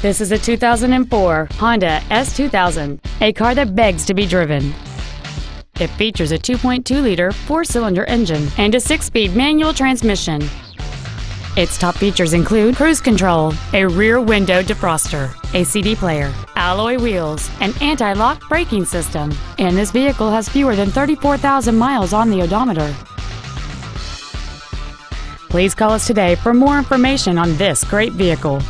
This is a 2004 Honda S2000, a car that begs to be driven. It features a 2.2-liter four-cylinder engine and a six-speed manual transmission. Its top features include cruise control, a rear window defroster, a CD player, alloy wheels, an anti-lock braking system, and this vehicle has fewer than 34,000 miles on the odometer. Please call us today for more information on this great vehicle.